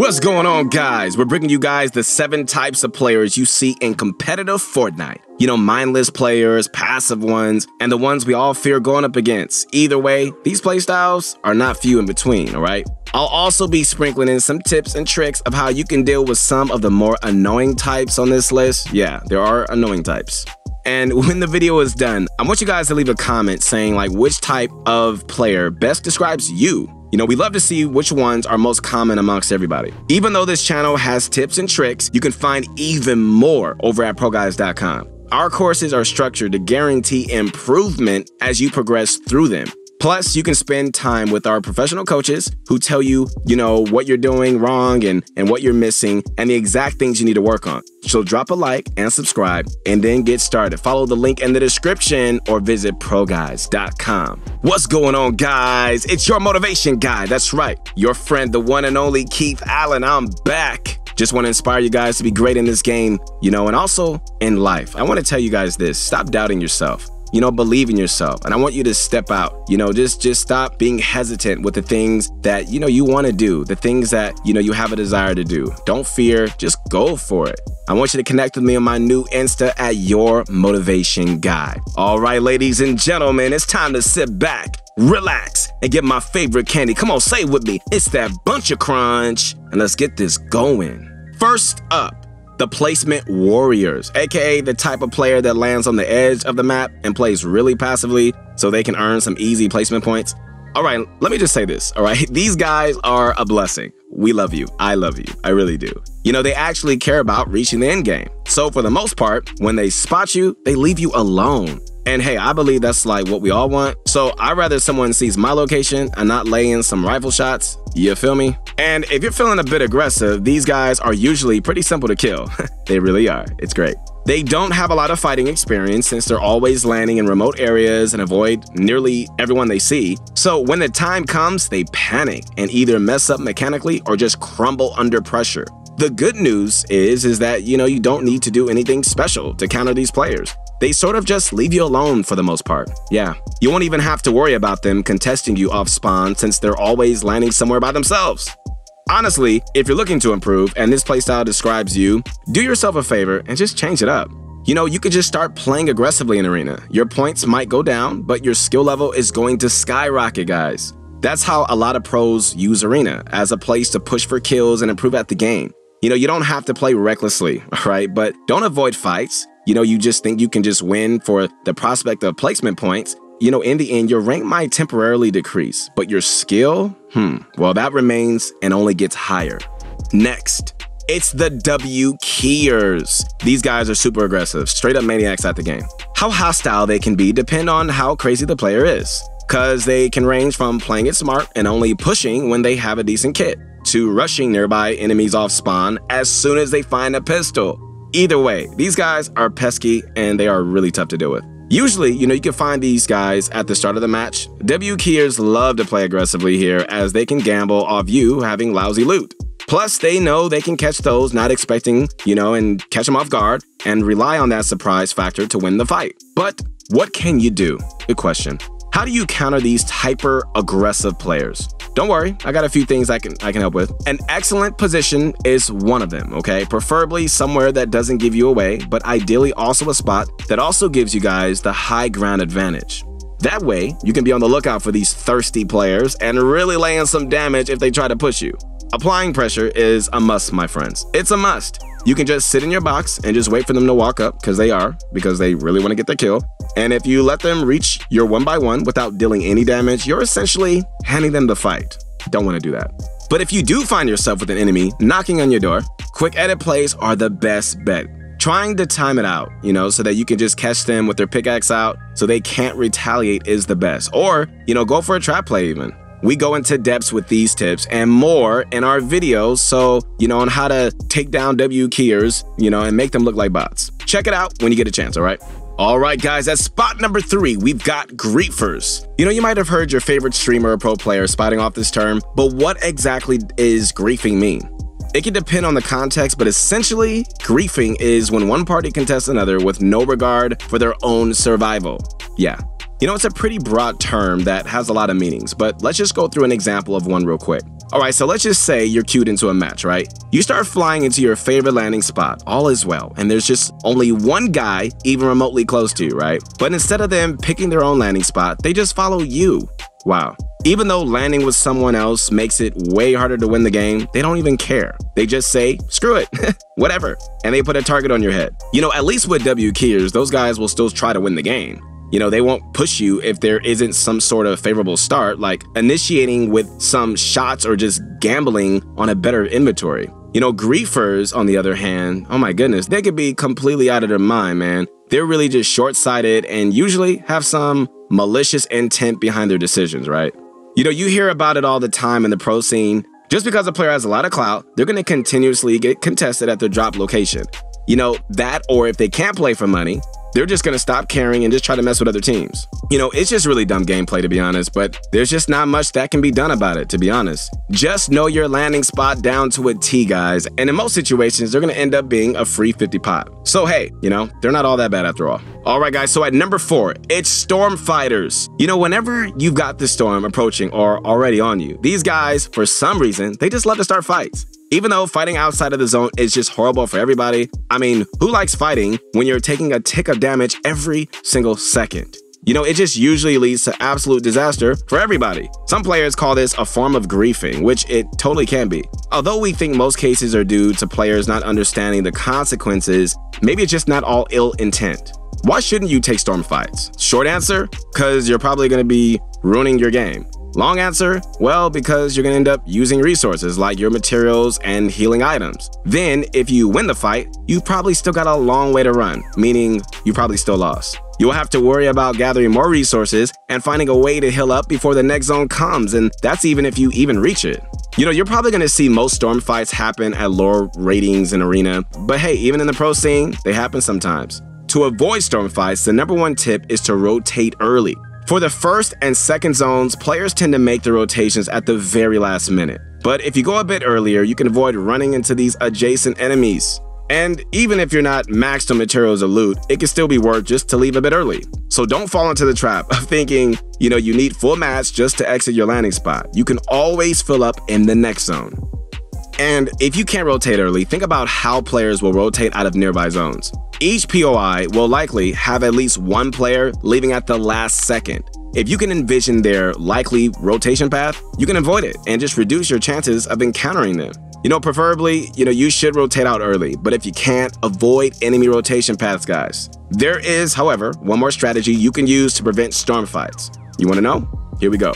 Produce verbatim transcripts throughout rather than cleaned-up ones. What's going on, guys? We're bringing you guys the seven types of players you see in competitive Fortnite. You know, mindless players, passive ones, and the ones we all fear going up against. Either way, these playstyles are not few in between, all right? I'll also be sprinkling in some tips and tricks of how you can deal with some of the more annoying types on this list. Yeah, there are annoying types. And when the video is done, I want you guys to leave a comment saying like which type of player best describes you. You know, we love to see which ones are most common amongst everybody. Even though this channel has tips and tricks, you can find even more over at pro guides dot com. Our courses are structured to guarantee improvement as you progress through them. Plus, you can spend time with our professional coaches who tell you, you know, what you're doing wrong and, and what you're missing and the exact things you need to work on. So drop a like and subscribe and then get started. Follow the link in the description or visit pro guides dot com. What's going on, guys? It's your motivation guy. That's right. Your friend, the one and only Keith Allen. I'm back. Just want to inspire you guys to be great in this game, you know, and also in life. I want to tell you guys this. Stop doubting yourself. You know, believe in yourself. And I want you to step out, you know, just just stop being hesitant with the things that, you know, you want to do, the things that, you know, you have a desire to do. Don't fear, just go for it. I want you to connect with me on my new Insta at Your Motivation Guy. All right, ladies and gentlemen, it's time to sit back, relax, and get my favorite candy. Come on, say it with me. It's that bunch of crunch. And let's get this going. First up, the placement warriors, aka the type of player that lands on the edge of the map and plays really passively so they can earn some easy placement points. All right, let me just say this, all right? These guys are a blessing. We love you. I love you. I really do. You know, they actually care about reaching the end game. So for the most part, when they spot you, they leave you alone. And hey, I believe that's like what we all want. So I'd rather someone sees my location and not lay in some rifle shots. You feel me? And if you're feeling a bit aggressive, these guys are usually pretty simple to kill. They really are. It's great. They don't have a lot of fighting experience since they're always landing in remote areas and avoid nearly everyone they see. So when the time comes, they panic and either mess up mechanically or just crumble under pressure. The good news is, is that, you know, you don't need to do anything special to counter these players. They sort of just leave you alone for the most part. Yeah, you won't even have to worry about them contesting you off spawn since they're always landing somewhere by themselves. Honestly, if you're looking to improve and this playstyle describes you, do yourself a favor and just change it up. You know, you could just start playing aggressively in Arena. Your points might go down, but your skill level is going to skyrocket, guys. That's how a lot of pros use Arena, as a place to push for kills and improve at the game. You know, you don't have to play recklessly, right? But don't avoid fights. You know, you just think you can just win for the prospect of placement points. You know, in the end, your rank might temporarily decrease, but your skill, hmm, well, that remains and only gets higher. Next, it's the W-keyers. These guys are super aggressive, straight up maniacs at the game. How hostile they can be depend on how crazy the player is, because they can range from playing it smart and only pushing when they have a decent kit, to rushing nearby enemies off spawn as soon as they find a pistol. Either way, these guys are pesky and they are really tough to deal with. Usually, you know, you can find these guys at the start of the match. W-keyers love to play aggressively here as they can gamble off you having lousy loot. Plus, they know they can catch those not expecting, you know, and catch them off guard and rely on that surprise factor to win the fight. But what can you do? Good question. How do you counter these hyper-aggressive players? Don't worry, I got a few things I can I can help with. An excellent position is one of them, okay? Preferably somewhere that doesn't give you away, but ideally also a spot that also gives you guys the high ground advantage. That way, you can be on the lookout for these thirsty players and really lay in some damage if they try to push you. Applying pressure is a must, my friends. It's a must. You can just sit in your box and just wait for them to walk up, because they are, because they really want to get their kill. And if you let them reach your one by one without dealing any damage, you're essentially handing them the fight. Don't want to do that. But if you do find yourself with an enemy knocking on your door, quick edit plays are the best bet. Trying to time it out, you know, so that you can just catch them with their pickaxe out so they can't retaliate is the best. Or, you know, go for a trap play even. We go into depths with these tips and more in our videos, so, you know, on how to take down W-keyers, you know, and make them look like bots. Check it out when you get a chance, all right? All right, guys, at spot number three, we've got griefers. You know, you might have heard your favorite streamer or pro player spouting off this term, but what exactly is griefing mean? It can depend on the context, but essentially, griefing is when one party contests another with no regard for their own survival. Yeah. You know, it's a pretty broad term that has a lot of meanings, but let's just go through an example of one real quick. Alright, so let's just say you're queued into a match, right? You start flying into your favorite landing spot, all is well, and there's just only one guy even remotely close to you, right? But instead of them picking their own landing spot, they just follow you. Wow. Even though landing with someone else makes it way harder to win the game, they don't even care. They just say, screw it, whatever, and they put a target on your head. You know, at least with W-keyers, those guys will still try to win the game. You know, they won't push you if there isn't some sort of favorable start, like initiating with some shots or just gambling on a better inventory. You know, griefers, on the other hand, oh my goodness, they could be completely out of their mind, man. They're really just short-sighted and usually have some malicious intent behind their decisions, right? You know, you hear about it all the time in the pro scene. Just because a player has a lot of clout, they're going to continuously get contested at their drop location. You know, that, or if they can't play for money, they're just going to stop caring and just try to mess with other teams. You know, it's just really dumb gameplay, to be honest, but there's just not much that can be done about it, to be honest. Just know your landing spot down to a T, guys, and in most situations, they're going to end up being a free fifty pop. So hey, you know, they're not all that bad after all. All right, guys, so at number four, it's Storm Fighters. You know, whenever you've got the Storm approaching or already on you, these guys, for some reason, they just love to start fights. Even though fighting outside of the zone is just horrible for everybody, I mean, who likes fighting when you're taking a tick of damage every single second? You know, it just usually leads to absolute disaster for everybody. Some players call this a form of griefing, which it totally can be. Although we think most cases are due to players not understanding the consequences, maybe it's just not all ill intent. Why shouldn't you take storm fights? Short answer, because you're probably going to be ruining your game. Long answer, well, because you're going to end up using resources like your materials and healing items. Then, if you win the fight, you probably still got a long way to run, meaning you probably still lost. You'll have to worry about gathering more resources and finding a way to heal up before the next zone comes, and that's even if you even reach it. You know, you're probably going to see most storm fights happen at lower ratings in Arena, but hey, even in the pro scene, they happen sometimes. To avoid storm fights, the number one tip is to rotate early. For the first and second zones, players tend to make the rotations at the very last minute. But if you go a bit earlier, you can avoid running into these adjacent enemies. And even if you're not maxed on materials or loot, it can still be worth just to leave a bit early. So don't fall into the trap of thinking, you know, you need full mats just to exit your landing spot. You can always fill up in the next zone. And if you can't rotate early, think about how players will rotate out of nearby zones. Each P O I will likely have at least one player leaving at the last second. If you can envision their likely rotation path, you can avoid it and just reduce your chances of encountering them. You know, preferably, you know, you should rotate out early, but if you can't, avoid enemy rotation paths, guys. There is, however, one more strategy you can use to prevent storm fights. You want to know? Here we go.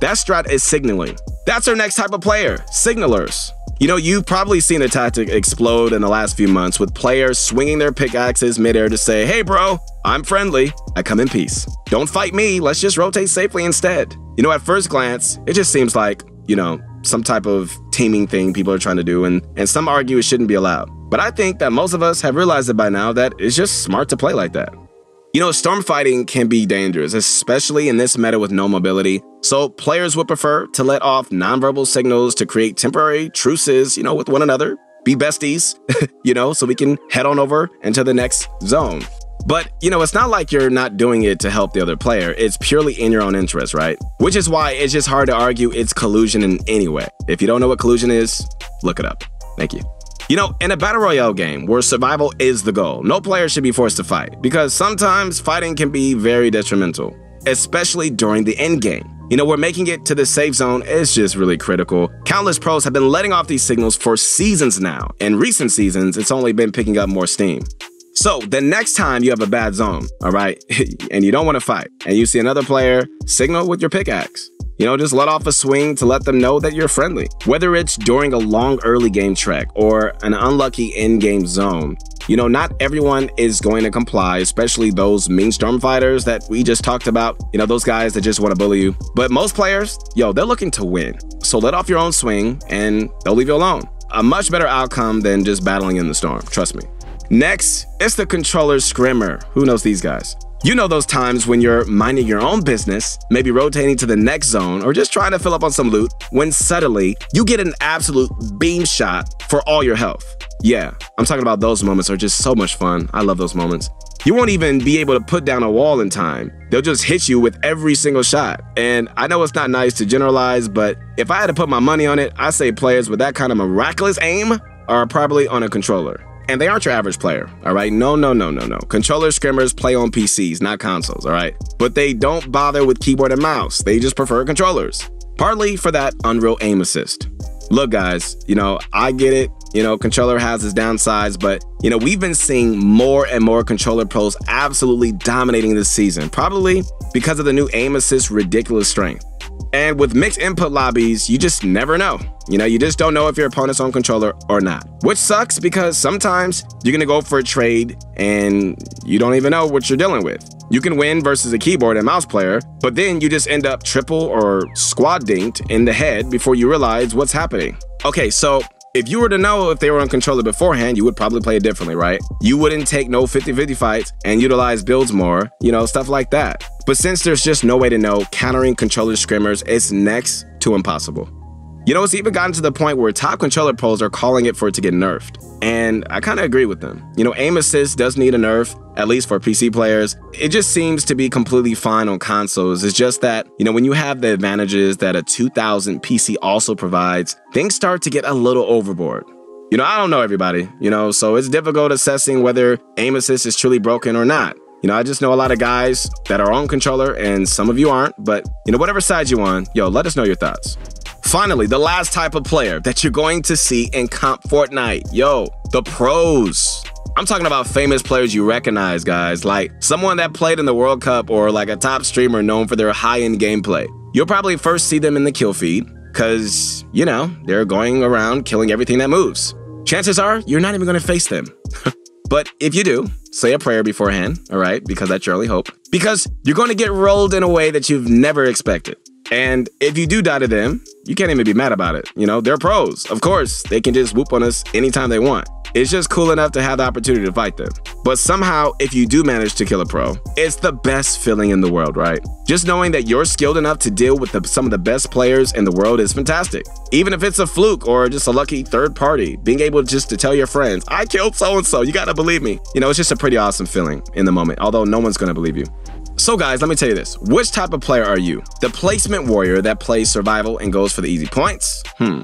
That strat is signaling. That's our next type of player, signalers. You know, you've probably seen the tactic explode in the last few months with players swinging their pickaxes midair to say, hey bro, I'm friendly, I come in peace. Don't fight me, let's just rotate safely instead. You know, at first glance, it just seems like, you know, some type of teaming thing people are trying to do, and, and some argue it shouldn't be allowed. But I think that most of us have realized it by now that it's just smart to play like that. You know, storm fighting can be dangerous, especially in this meta with no mobility. So players would prefer to let off nonverbal signals to create temporary truces, you know, with one another, be besties, you know, so we can head on over into the next zone. But, you know, it's not like you're not doing it to help the other player. It's purely in your own interest, right? Which is why it's just hard to argue it's collusion in any way. If you don't know what collusion is, look it up. Thank you. You know, in a Battle Royale game where survival is the goal, no player should be forced to fight, because sometimes fighting can be very detrimental, especially during the end game. You know, we're making it to the safe zone is just really critical. Countless pros have been letting off these signals for seasons now, and recent seasons, it's only been picking up more steam. So the next time you have a bad zone, all right, and you don't want to fight, and you see another player, signal with your pickaxe. You know, just let off a swing to let them know that you're friendly. Whether it's during a long early game trek or an unlucky end game zone, you know, not everyone is going to comply, especially those mean storm fighters that we just talked about. You know, those guys that just want to bully you. But most players, yo, they're looking to win. So let off your own swing and they'll leave you alone. A much better outcome than just battling in the storm, trust me. Next, it's the controller scrimmer. Who knows these guys? You know those times when you're minding your own business, maybe rotating to the next zone or just trying to fill up on some loot, when suddenly you get an absolute beam shot for all your health. Yeah, I'm talking about those moments are just so much fun. I love those moments. You won't even be able to put down a wall in time. They'll just hit you with every single shot. And I know it's not nice to generalize, but if I had to put my money on it, I say players with that kind of miraculous aim are probably on a controller. And they aren't your average player, all right? No, no, no, no, no. Controller scrimmers play on P Cs, not consoles, all right? But they don't bother with keyboard and mouse. They just prefer controllers. Partly for that Unreal Aim Assist. Look, guys, you know, I get it. You know, controller has its downsides, but, you know, we've been seeing more and more controller pros absolutely dominating this season, probably because of the new Aim Assist ridiculous strength. And with mixed input lobbies, you just never know. You know, you just don't know if your opponent's on controller or not, which sucks because sometimes you're going to go for a trade and you don't even know what you're dealing with. You can win versus a keyboard and mouse player, but then you just end up triple or squad dinked in the head before you realize what's happening. Okay, so if you were to know if they were on controller beforehand, you would probably play it differently, right? You wouldn't take no fifty fifty fights and utilize builds more, you know, stuff like that. But since there's just no way to know, countering controller scrimmers is next to impossible. You know, it's even gotten to the point where top controller pros are calling it for it to get nerfed. And I kind of agree with them. You know, aim assist does need a nerf, at least for P C players. It just seems to be completely fine on consoles. It's just that, you know, when you have the advantages that a two thousand P C also provides, things start to get a little overboard. You know, I don't know everybody, you know, so it's difficult assessing whether aim assist is truly broken or not. You know, I just know a lot of guys that are on controller and some of you aren't, but, you know, whatever side you're on, yo, let us know your thoughts. Finally, the last type of player that you're going to see in comp Fortnite, yo, the pros. I'm talking about famous players you recognize, guys, like someone that played in the World Cup or like a top streamer known for their high-end gameplay. You'll probably first see them in the kill feed because, you know, they're going around killing everything that moves. Chances are you're not even going to face them. But if you do, say a prayer beforehand, all right, because that's your only hope, because you're going to get rolled in a way that you've never expected. And if you do die to them, you can't even be mad about it. You know, they're pros. Of course, they can just whoop on us anytime they want. It's just cool enough to have the opportunity to fight them. But somehow, if you do manage to kill a pro, it's the best feeling in the world, right? Just knowing that you're skilled enough to deal with the, some of the best players in the world is fantastic. Even if it's a fluke or just a lucky third party, being able just to tell your friends, I killed so-and-so, you gotta believe me. You know, it's just a pretty awesome feeling in the moment, although no one's gonna believe you. So guys, let me tell you this. Which type of player are you? The placement warrior that plays survival and goes for the easy points? Hmm.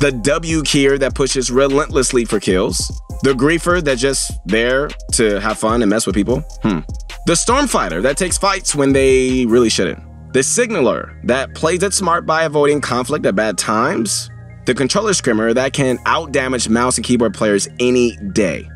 The W-keyer that pushes relentlessly for kills? The griefer that just there to have fun and mess with people? Hmm. The storm fighter that takes fights when they really shouldn't? The signaler that plays it smart by avoiding conflict at bad times? The controller scrimmer that can out-damage mouse and keyboard players any day?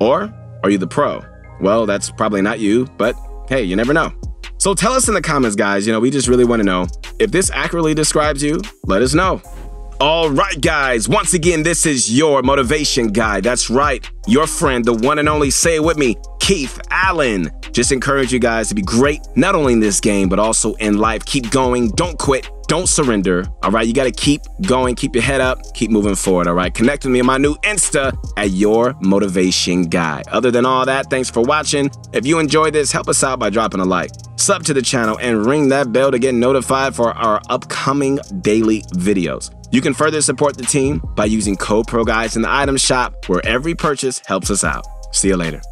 Or are you the pro? Well, that's probably not you, but hey, you never know. So tell us in the comments, guys. You know, we just really want to know. If this accurately describes you, let us know. All right, guys. Once again, this is your motivation guy. That's right. Your friend, the one and only, say it with me, Keith Allen. Just encourage you guys to be great, not only in this game, but also in life. Keep going. Don't quit. Don't surrender. All right. You got to keep going. Keep your head up. Keep moving forward. All right. Connect with me on my new Insta at Your Motivation Guy. Other than all that, thanks for watching. If you enjoyed this, help us out by dropping a like, sub to the channel, and ring that bell to get notified for our upcoming daily videos. You can further support the team by using code ProGuides in the item shop, where every purchase helps us out. See you later.